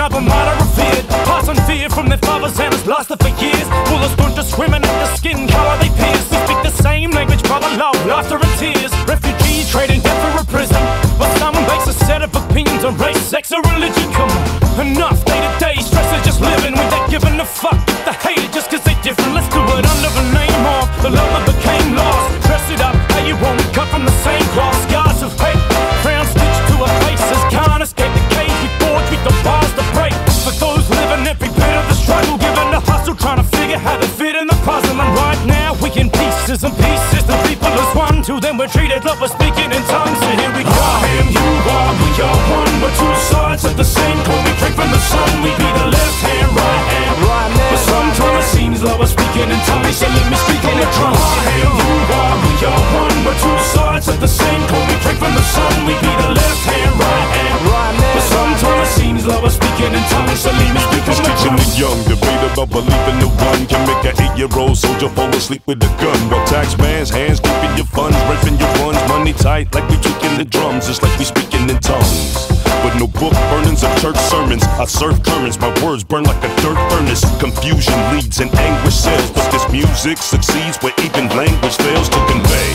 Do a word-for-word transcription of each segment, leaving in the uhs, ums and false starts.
up a minor revered, passing fear from their fathers and has lasted for years. Bullets don't just women and the skin colour they pierce. We speak the same language, brother love, laughter and tears. Refugees trading death for a prison, but someone makes a set of opinions on race, sex or religion. Come on, enough day to day stress of just living when they're giving a fuck. They hate it just cause they're different. Let's do it under the name of the love that became lost. Dress it up how you want, cut from the same cloth. Scars of hate, crown stitched to our faces, can't escape the cage we forge with the bars to break. For those living every bit of the struggle, given the hustle, trying to figure how to fit in the puzzle. And right now we in pieces and pieces, the people is one. To them we're treated like we're speaking in tongues. So here we go. I am, you are, we are one. We're two sides of the same coin. We drink from the sun. We be the left hand, right hand. Right now, but sometimes it seems like we're speaking in tongues. So let me speak in the drums. I am, you are, we are one. We're two sides of the same coin. We drink from the sun. We be the left hand, right hand. Right now, but sometimes it seems like we're speaking in tongues. So let me speak in the drums. The young debate about believing the one can make an eight-year-old soldier fall asleep with a gun. While taxman's hands keeping your funds, ripping your runs, money tight like we tweaking the drums. It's like we speaking in tongues, but no book burnings or church sermons. I serve currents, my words burn like a dirt furnace. Confusion leads and anguish sells, but this music succeeds where even language fails to convey.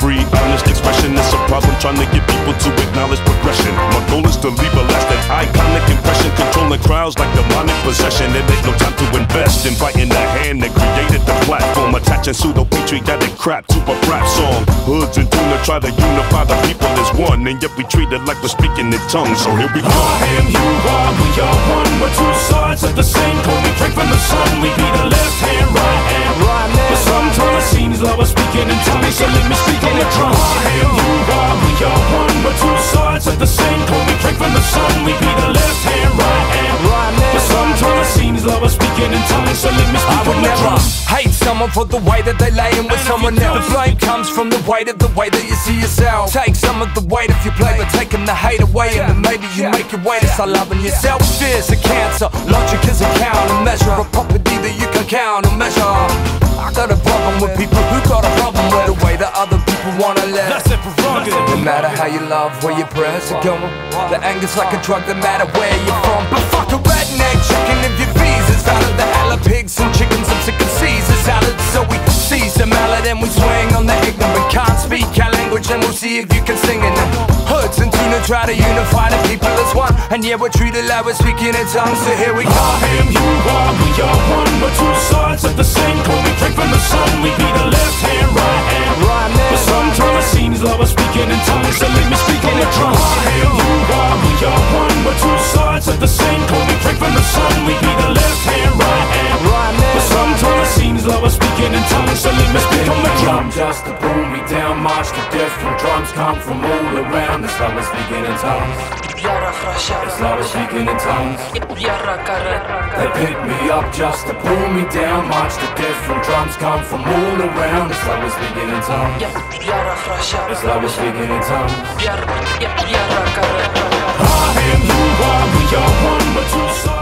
Free, honest expression is a problem, trying to get people to acknowledge progression. My goal is to leave a lasting iconic impression, controlling crowds like demonic possession. It ain't no time to invest, inviting the hand that created the platform, attaching pseudo-patriotic crap to a rap song. Hoods and tuna try to unify the people as one, and yet we treat it like we're speaking in tongues. So here we go. I am, you are, we are one. We're two sides of the same coin. We drink from the sun. We be the left hand, right hand, right hand. But sometimes it seems like we're speaking in tongues. So let me speak in the drums. I am, you are, we are one. We're two sides of the same coin. We drink from the sun. We be the left hand, right hand, right hand. But sometimes it seems like we're speaking in tongues. So let me speak in the drums. Hate someone for the way that they layin' with someone else. The blame comes from the weight of the way that you see yourself. Take some of the weight if you play, but taking the hate away, and maybe you make your way to start loving yourself. Fear's a cancer, logic is a counter measure, a property that you can count or measure. I got a problem with people who got a problem with the way that other people wanna live. That's it for wrong. No matter how you love, where your prayers are going, the anger's like a drug, no matter where you're from. But fuck a redneck chicken if your visa's out of the hell of pigs and chickens and sick and Caesar salads. So we seize the mallet and we swing on the ignorant. Can't speak our language and we'll see if you can sing in it. Hoods and tuna try to unify the people as one, and yeah, we're treated like we're speaking in tongues. So here we go. I am, you are, we are one. We're two sides of the same coin. We drink from the sun. We be the left hand, right hand, right hand. But sometimes it seems like we're speaking in tongues. So let me speak in the drums. I am, you are, we are one. We're two sides of the same coin. We drink from the sun. We be the left hand, right hand, right hand. But sometimes it seems like we're speaking in tongues. So let me speak in the drums. Just to boom me down, march to death. From drums come from all around. It's like we're speaking in tongues. It's like we're speaking in tongues. They pick me up just to pull me down, march to death from drums come from all around. It's like we're speaking in tongues. It's like we're speaking in tongues. I am, you are, we are one, but two sides.